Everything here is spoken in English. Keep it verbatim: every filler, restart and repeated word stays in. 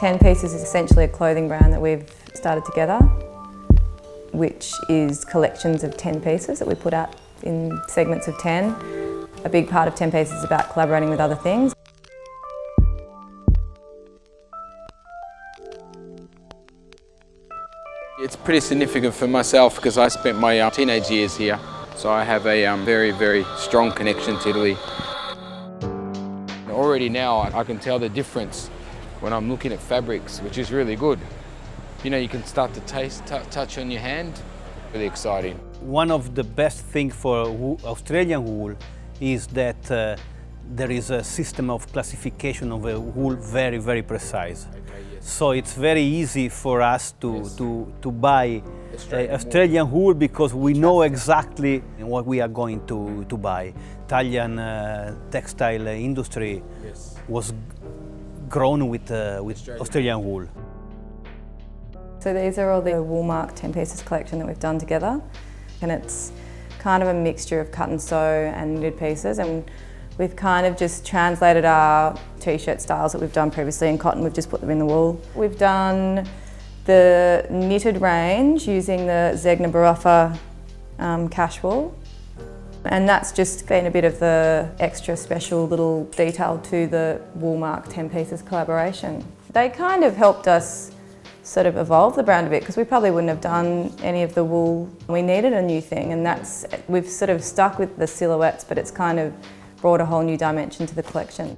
Ten Pieces is essentially a clothing brand that we've started together, which is collections of ten pieces that we put out in segments of ten. A big part of Ten Pieces is about collaborating with other things. It's pretty significant for myself because I spent my uh, teenage years here, so I have a um, very, very strong connection to Italy. And already now I can tell the difference when I'm looking at fabrics, which is really good. You know, you can start to taste, touch on your hand. Really exciting. One of the best things for wo Australian wool is that uh, there is a system of classification of a wool very, very precise. Okay, yes. So it's very easy for us to, yes. to, to buy Australian, uh, Australian wool because we know exactly what we are going to, to buy. Italian uh, textile industry yes. was grown with, uh, with Australian, Australian wool. So these are all the Woolmark ten Pieces collection that we've done together, and it's kind of a mixture of cut and sew and knitted pieces, and we've kind of just translated our t-shirt styles that we've done previously in cotton, we've just put them in the wool. We've done the knitted range using the Zegna Baruffa um, cash wool, and that's just been a bit of the extra special little detail to the Woolmark ten Pieces collaboration. They kind of helped us sort of evolve the brand a bit because we probably wouldn't have done any of the wool. We needed a new thing, and that's, we've sort of stuck with the silhouettes, but it's kind of brought a whole new dimension to the collection.